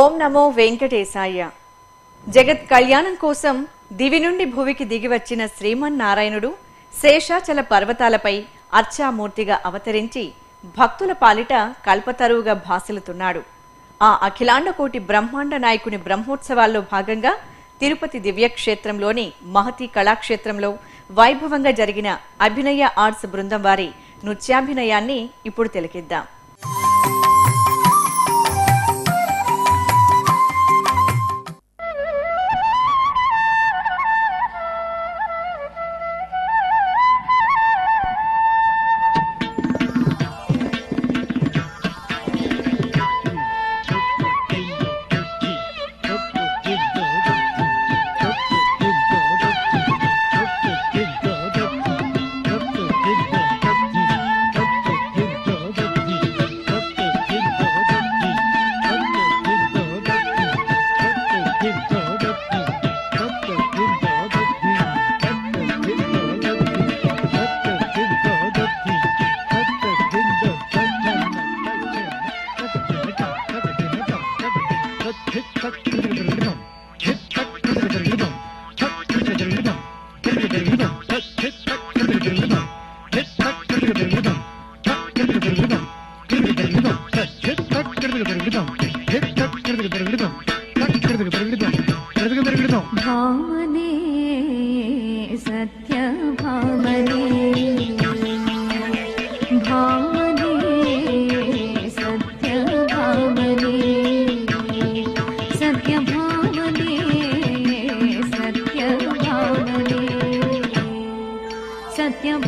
ఓం నమో వెంకటేశాయ. జగత్ కళ్యాణం కోసం దివి నుండి భూమికి దిగివచ్చిన శ్రీమన్నారాయణుడు శేషాచల పర్వతాలపై అర్చామూర్తిగా అవతరించి భక్తుల పాలిట కల్పతరువుగా భాసిల్లుతున్నాడు. ఆ అఖిలాండకోటి బ్రహ్మాండ నాయకుని బ్రహ్మోత్సవాల్లో భాగంగా తిరుపతి దివ్యక్షేత్రంలోని మహతి కళాక్షేత్రంలో వైభవంగా జరిగిన అభినయ ఆర్ట్స్ బృందం వారి నృత్యాభినయాన్ని ఇప్పుడు తిలకిద్దాం.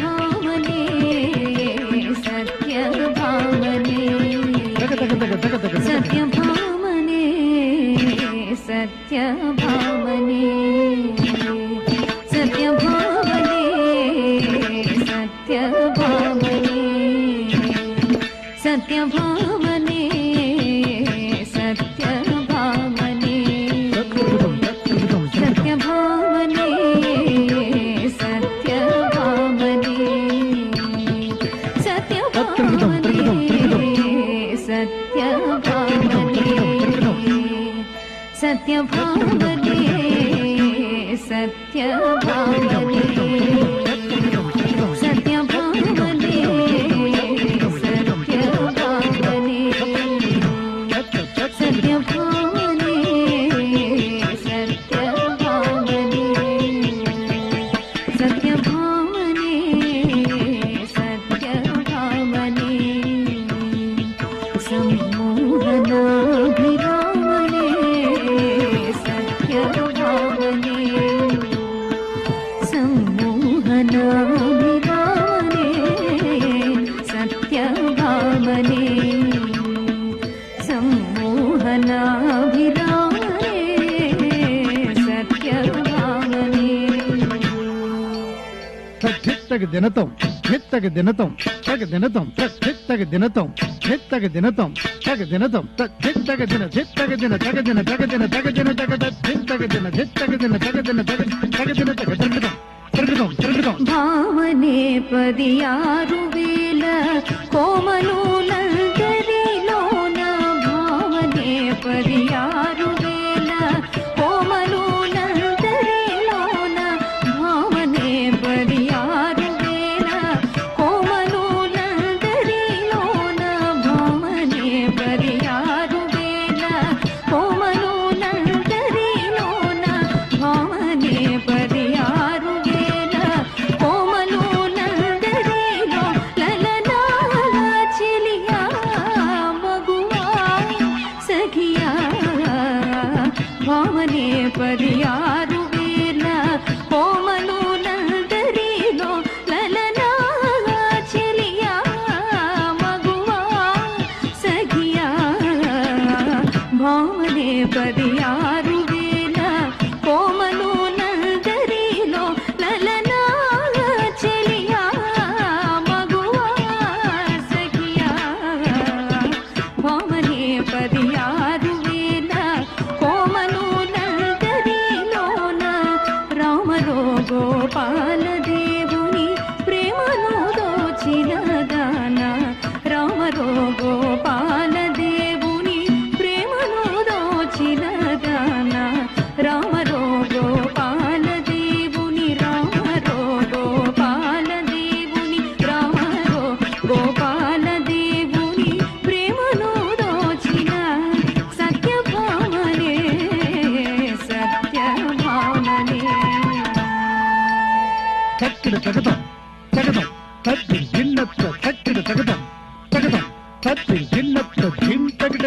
भावने पदियारु वेल कोमलूल गरीलोन भावने पदियारु वेल कोमलूल गरीलोन भावने पदियारु वेल कोमलूल गरीलोन भावने पदियारु वेल कोमलूल गरीलोन भावने पदियारु वेल कोमलूल गरीलो ललना चिलिया मगुआ सखिया भावने पदियारु वेल कोमलूल गरीलो ललना चिलिया मगुआ सखिया भावने पदियारु वेल कोमलूल गरीलो ललना चिलिया मगुआ सखिया भावने पदियारु वेल कोमलूल गरीलो ना राम रो गोपाल देवुनि प्रेमनु दोचिन दाना राम रो गोपाल देवुनि प्रेमनु दोचिन தட்டிட தகதம் தகதம் தட்டு விண்ணத்த தட்டிட தகதம் தகதம் தட்டு விண்ணத்த திம் தகிட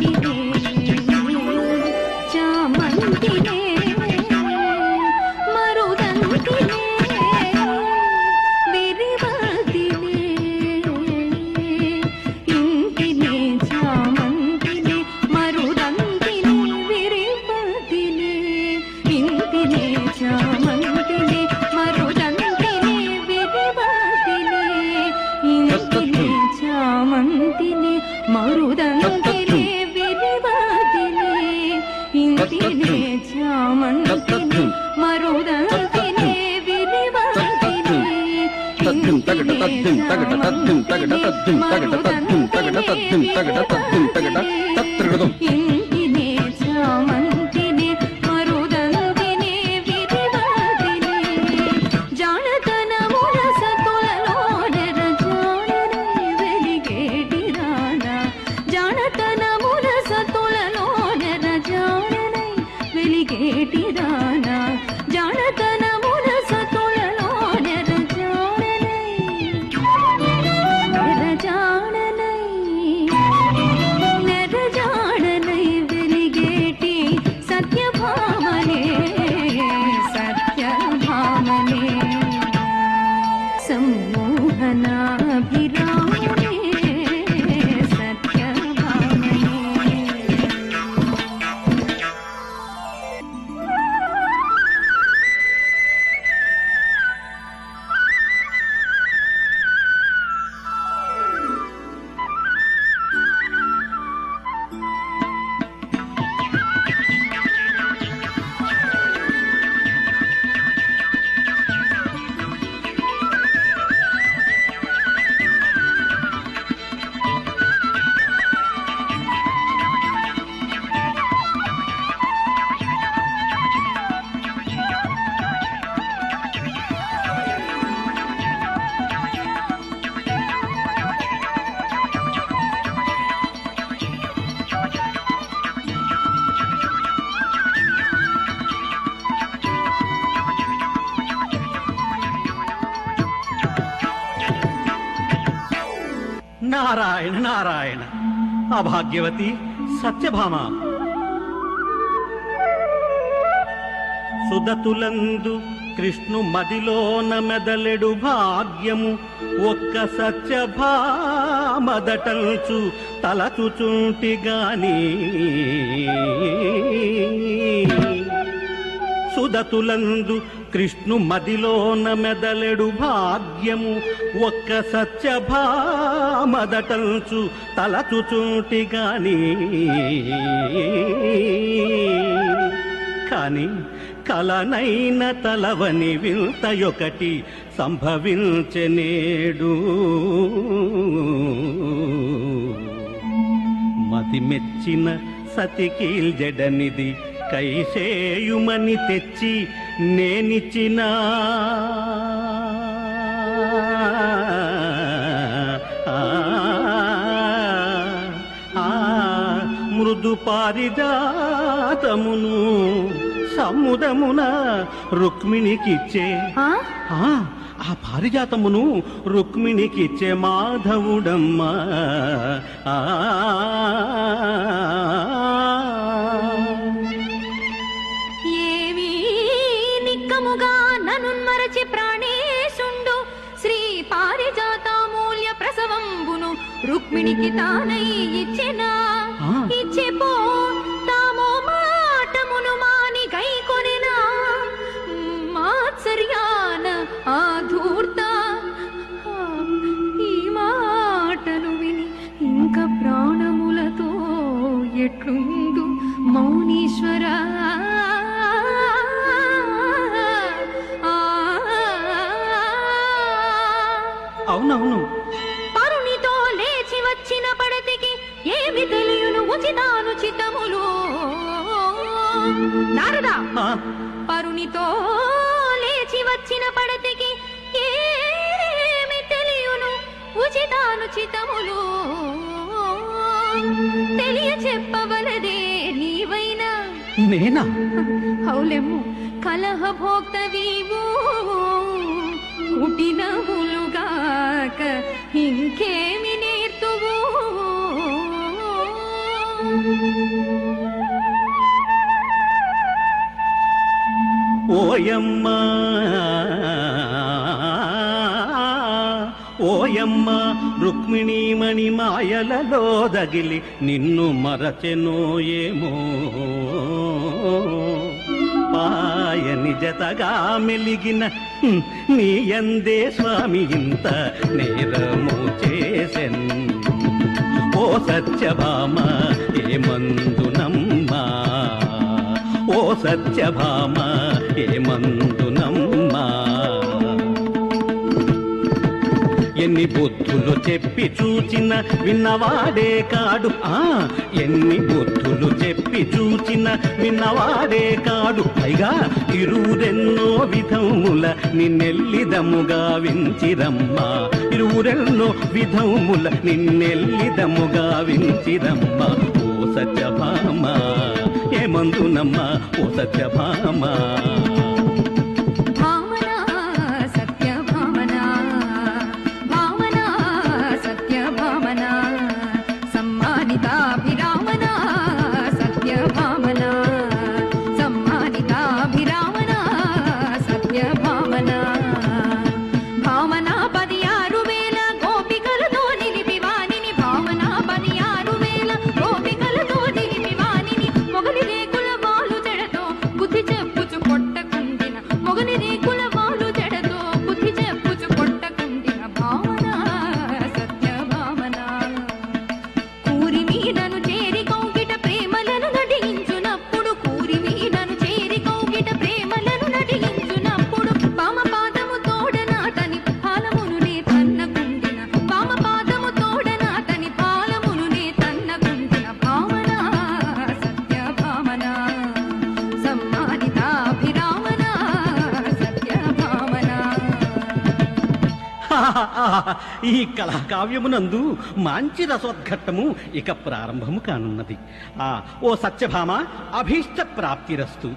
किंतिने चामंतिने मरुदंतिने विरिवतिने किंतिने चामंतिने मरुदं नारायण नारायण अभाग्यवती सत्यभामा सुदतुलंदु कृष्णु मदिलोन मेदलेडु भाग्यमु ఒక్క సత్యభామదటంచు తలచుచుంటి గాని సుదతులందు కృష్ణు మదిలోన మెదలెడు భాగ్యము ఒక్క సత్యభామదటంచు తలచుచుంటి గాని కాని కలనైన తలవని వింతయొకటి సంభవించెనేడు మతిమెచ్చిన సతికిల్జడనిది కైసేయుమని తెచ్చి నేనిచ్చిన మృదు పారిజాతమును సముదమున రుక్మిణికిచ్చే ఆ పారిజాతమును రుక్మిణికిచ్చే మాధవుడమ్మ ఏవి నిక్కముగా నన్ను మరచి ప్రాణేశుండు శ్రీ పారిజాతమూల్య ప్రసవంబును రుక్మిణికి తానై ఇచ్చెనా ఇచ్చెపో ఎట్లుందు మౌనీశ్వర అవునవును తరుణితో లేచి వచ్చిన పడతికి ఏమి తెలియను ఉచితానుచితములు నారదా పరుణితో లేచి వచ్చిన పడతికి ఏమి తెలియను ఉచితానుచితములు తెలియ చెప్పవలదే నీవైనా నేనా హౌలెము కలహ భోక్తవీవు కుటినములుగాక ఇంకేమి నేర్తువు ఓయమ్మా ఓయమ్మ రుక్మిణీ మణి మాయలలో దగిలి నిన్ను మరచెనో ఏమో పాయని జతగా మెలిగిన నీ యందే స్వామి ఇంత నేరము చేసెన్ ఓ సత్యభామ ఏమందునమ్మా ఓ సత్యభామ ఏమందునమ్మా ఎన్ని బుద్ధులు చెప్పి చూచిన విన్నవాడే కాడు ఎన్ని బుద్ధులు చెప్పి చూచిన విన్నవాడే కాడు పైగా ఇరువురెన్నో విధముల నిన్నెల్లిదముగా వించిరమ్మా ఇరువురెన్నో విధముల నిన్నెల్లిదముగా వించిరమ్మా ఓ సత్యభామ ఏమందునమ్మా ఓ సత్యభామ ఈ కళాకావ్యమునందు మంచి రసోద్ఘట్టము ఇక ప్రారంభము కానున్నది. ఓ సత్యభామ అభీష్ట ప్రాప్తిరస్తు.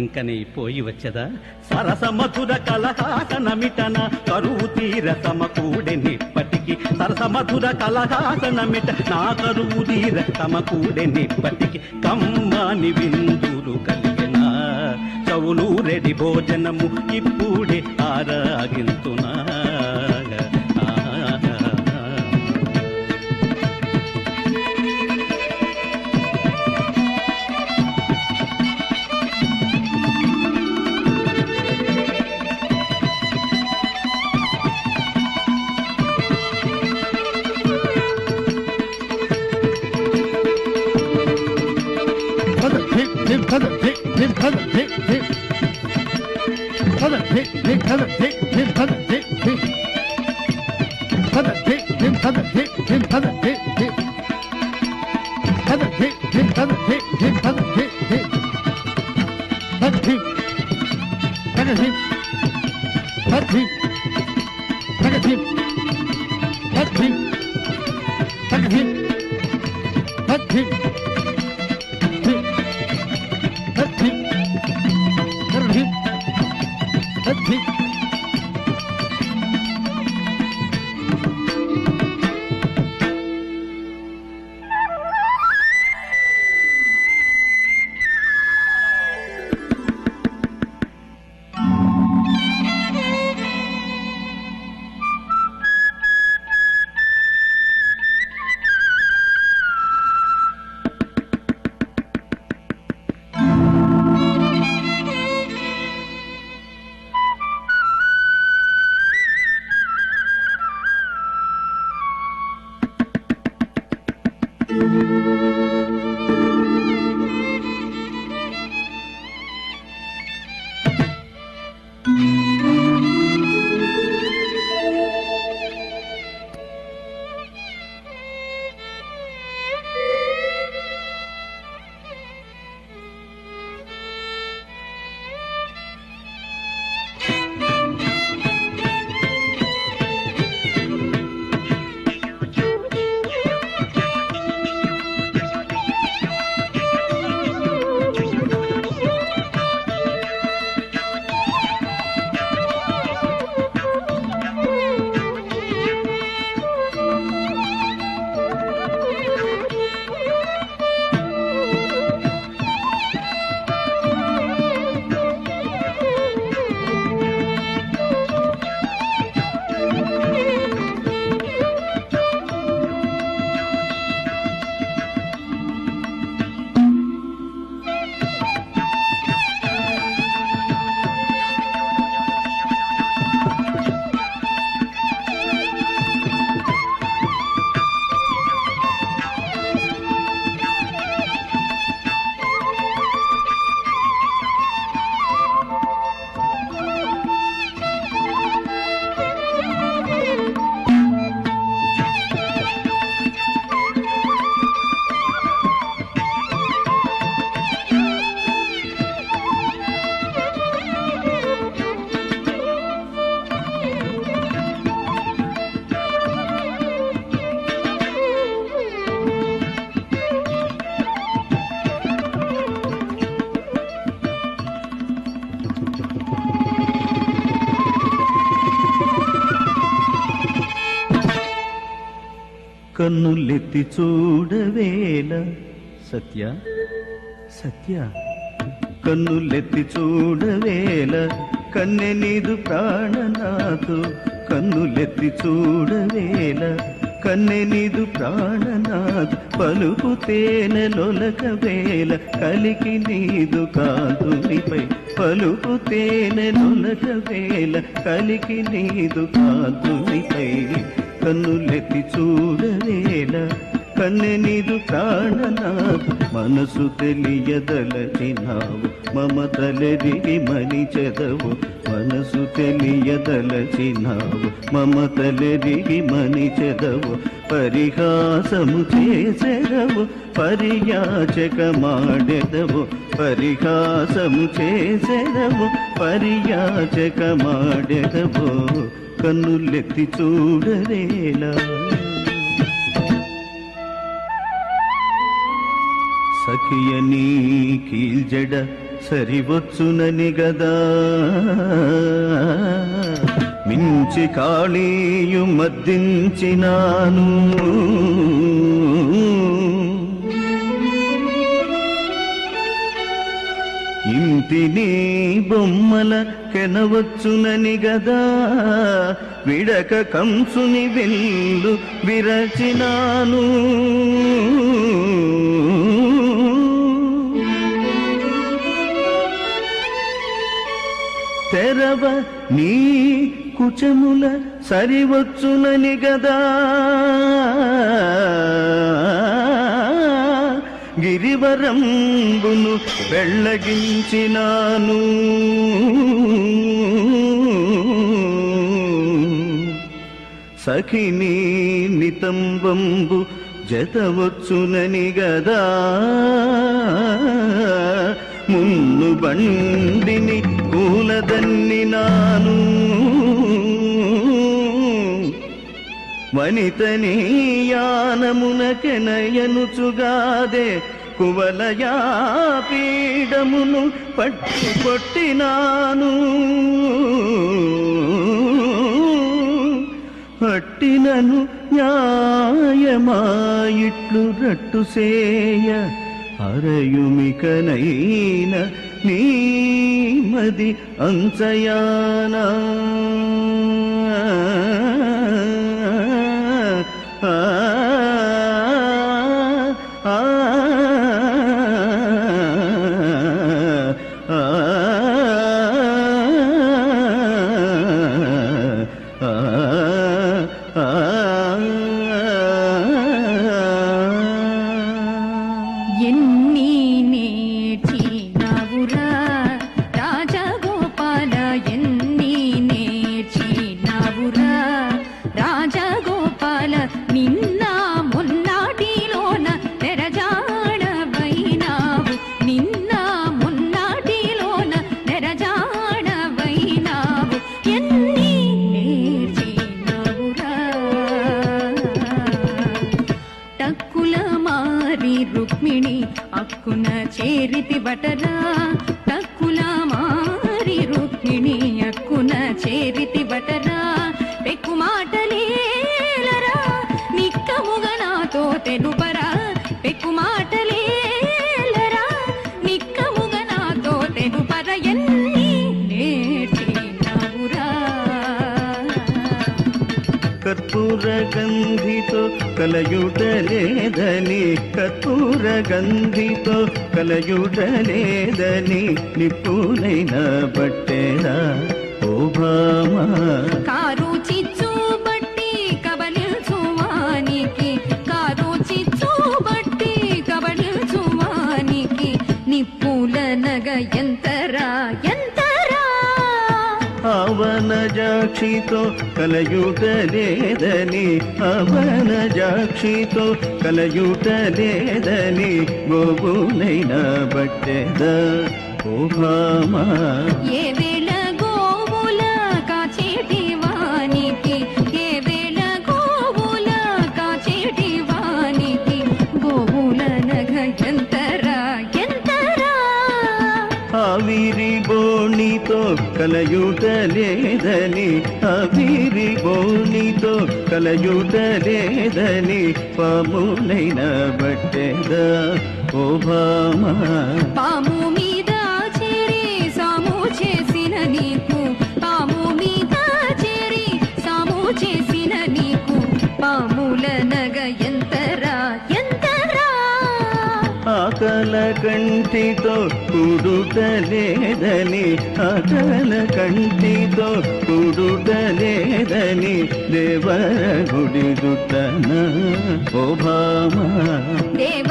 ఇంకనే పోయి వచ్చదా సరస మధుర కలహాసనమిటన కరువు తీర సమకూడెనిప్పటికి సరస మధుర కలహాసనమిట నా కరువు తీర సమకూడెనిప్పటికి కమ్మాని విందులు కలిగినా చవులు రెడి భోజనము ఇప్పుడే ఆరాగింతునా కన్నులెత్తి చూడవేళ సత్య సత్య కన్నులెత్తి చూడవేళ కన్నె నీదు ప్రాణనాథు కన్నులెత్తి చూడవేళ కన్నె నీదు ప్రాణనాథు పలుకు తేనె లొలకవేళ కలికి నీదు కాంతునిపై పలుకు తేనె లొలకవేళ కలికి నీదు కాంతునిపై కన్నులెత్తి చూడవేళ కన్నెనిదు ప్రాణనాథు మనసు తెలియదలచినావు మమతలరి మణిచెదవు మనసు తెలియదలచినావు మమతలరి మణిచెదవు పరిహాసము చేసెదవు పరియాచకమాడెదవు పరిహాసము చేసెదవు పరియాచకమాడెదవు కన్నులెత్తి చూడవేళ సఖియని కీల్జడ సరివచ్చునని గదా మించి కాళీయు మద్దించినాను ఇంటిని బొమ్మల కెనవచ్చునని గదా విడక కంసుని వెల్లు విరచినాను తెరవ నీ కుచముల సరివచ్చునని గదా గిరివరంబును వెళ్ళగించినాను సఖిని నితంబంబు జతవచ్చునని గదా మున్ను బండిని కూలదన్నినాను వనితని యానమునకెనయనుచుగాదే కువలయా పీడమును పట్టుకొట్టినాను పట్టినను న్యాయమాయిట్లు రట్టుసేయ అరయుమికనైన నీ మది అంచయానా కలయుటలేదని నిప్పులైన బట్టెరా ఓ భామా కారు చిచ్చు బట్టి కబలించువానికి కారు చిచ్చు బట్టి కబలించువానికి నిప్పుల నగ ఎంతరా ఎంతరా అవన జాక్షితో కలయుటలేదని అవన జాక్షితో కలయుటలేదని గోవునైనా బట్టెద ఓ భామా ఏ వేళ గోవుల కాచేటి వానికి ఏ వేళ గోవుల కాచేటి వానికి గోవుల నగ ఎంతరా ఎంతరా ఆవిరి బోణితో కలయుటలేదని అవిరిబోనితో కలయుటలేదని పామునైన బట్టెదా ఓ భామా పాము మీద చేరి సాము చేసిన నీకు పాము మీద చేరి సాము చేసిన నీకు పాముల నగ ఎంతరా ఎంతరా ఆకల కంటితో కూడుటలేదని ఆకల కంటితో కూడుటలేదని దేవర గుడిదుతన ఓ భామా దేవ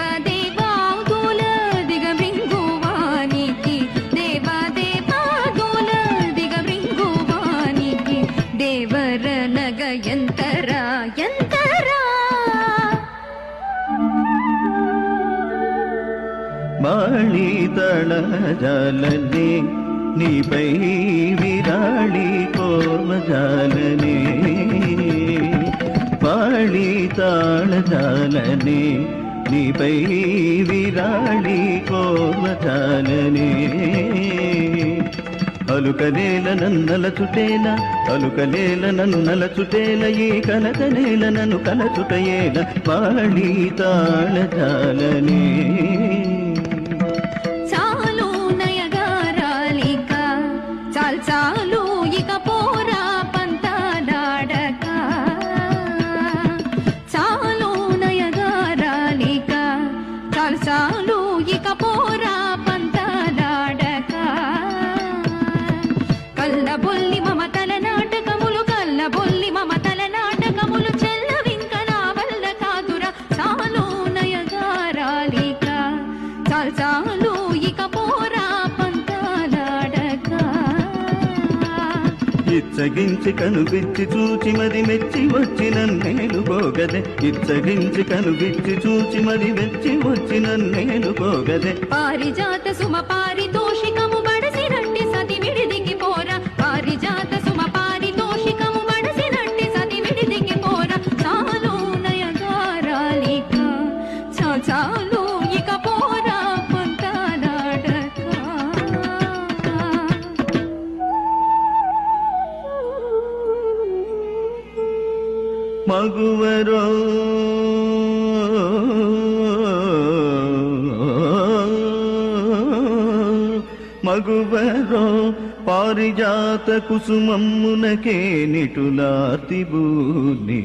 ళ ಜಾಲನೆ ನೀ ಪೈ ವಿರಾಳಿ ಕೋಮ ಜಾಲನೆ ಪಾಳಿ ತಾಳ ಜಾಲನೆ ನೀ ಪೈ ವಿರಾಳಿ ಕೋಮ ಜಾಲನೆ అలుకలేల నన్నల చుటేల అలుకలేల నన్నల చుటేల ఈ కలకలేల నన్ను కల చుటయేల పాళీ తాళ జాలనే ఇచ్చగించి కనుగిచ్చి చూచి మరి మెచ్చి వచ్చి నన్నేలుగోగదే ఇచ్చగించి కనుగిచ్చి చూచి మరి మెచ్చి వచ్చి నన్నేలుగోగదే పారిజాత సుమ పారితోషికము బడసినట్టి సతి విడిదికి పోరా పారిజాత సుమ పారితోషికము బడసినట్టి సతి విడిదికి పోరా చాలు నయగారాలిక చాలు ఇక పోరా ಮಗುವರೋ ಮಗುವರೋ ಪಾರಿಜಾತ ಕುಸುಮಮ್ಮುನಕೆ ನಿಟುಲಾರ್ತಿಬೂನಿ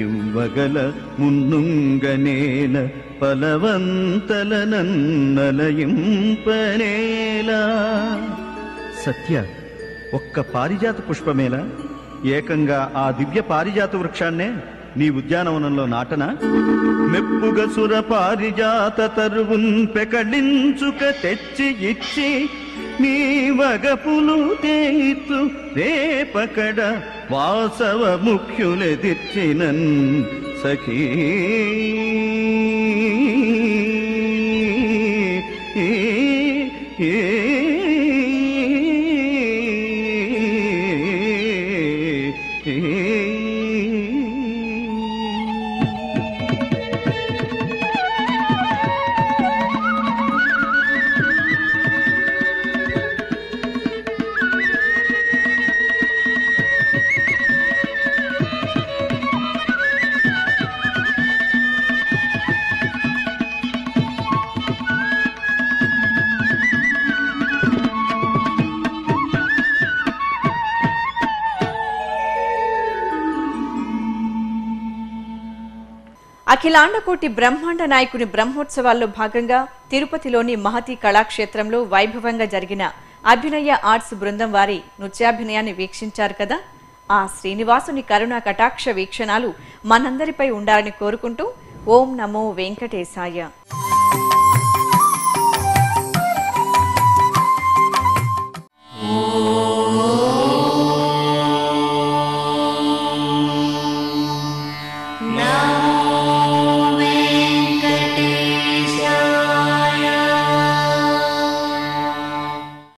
ಯುವಗಲ ಮುನ್ನುಂಗನೇಲ ಫಲವಂತಲ ನನ್ನಲಯಂಪನೇಲ సత్య ఒక్క పారిజాత పుష్పమేల ఏకంగా ఆ దివ్య పారిజాత వృక్షాన్నే నీ ఉద్యానవనంలో నాటనా మెప్పుగ సుర పారిజాత తరువున్ పెకళించుక తెచ్చి ఇచ్చి నీ వగపులు తేతు రేపకడ వాసవ ముఖ్యులెదిచ్చినన్ సఖీ అఖిలాండకోటి బ్రహ్మాండ నాయకుని బ్రహ్మోత్సవాల్లో భాగంగా తిరుపతిలోని మహతి కళాక్షేత్రంలో వైభవంగా జరిగిన అభినయ ఆర్ట్స్ బృందం వారి నృత్యాభినయాన్ని వీక్షించారు కదా. ఆ శ్రీనివాసుని కరుణా కటాక్ష వీక్షణాలు మనందరిపై ఉండాలని కోరుకుంటూ ఓం నమో వెంకటేశాయ.